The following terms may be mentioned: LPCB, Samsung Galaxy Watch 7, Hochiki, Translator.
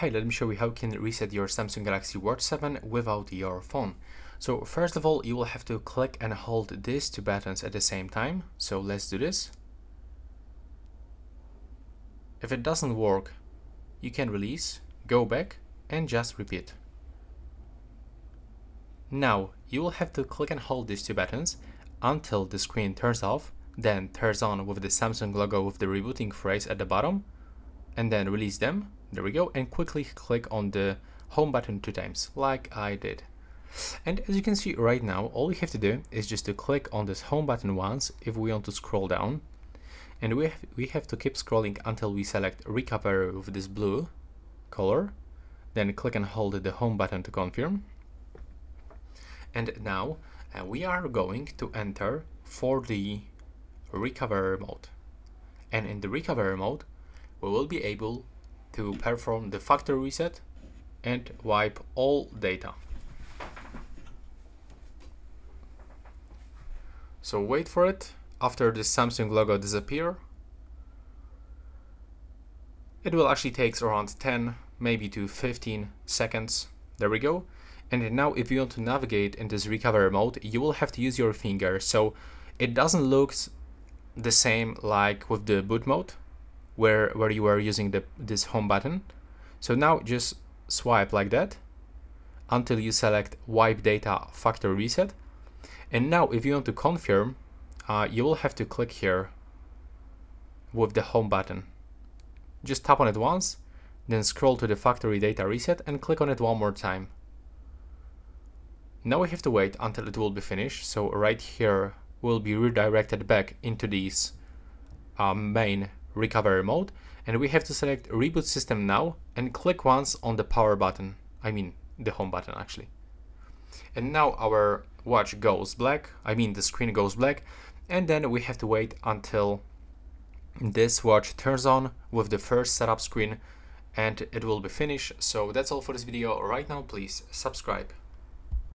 Hey, let me show you how you can reset your Samsung Galaxy Watch 7 without your phone. So first of all, you will have to click and hold these two buttons at the same time. So let's do this. If it doesn't work, you can release, go back and just repeat. Now you will have to click and hold these two buttons until the screen turns off, then turns on with the Samsung logo with the rebooting phrase at the bottom, and then release them. There we go, and quickly click on the home button two times, like I did. And as you can see right now, all we have to do is just to click on this home button once if we want to scroll down. And we have to keep scrolling until we select recover with this blue color. Then click and hold the home button to confirm. And now we are going to enter for the recover mode. And in the recover mode, we will be able to perform the factory reset and wipe all data. So wait for it. After the Samsung logo disappears, it will actually take around 10, maybe to 15 seconds. There we go. And now if you want to navigate in this recover mode, you will have to use your finger. So it doesn't look the same like with the boot mode, where you were using this home button. So now just swipe like that until you select wipe data factory reset. And now if you want to confirm, you will have to click here with the home button. Just tap on it once, then scroll to the factory data reset and click on it one more time. Now we have to wait until it will be finished. So right here we'll be redirected back into these main recovery mode, and we have to select reboot system now and click once on the power button, I mean the home button actually. And now our watch goes black, I mean the screen goes black, and then we have to wait until this watch turns on with the first setup screen and it will be finished. So that's all for this video right now. Please subscribe.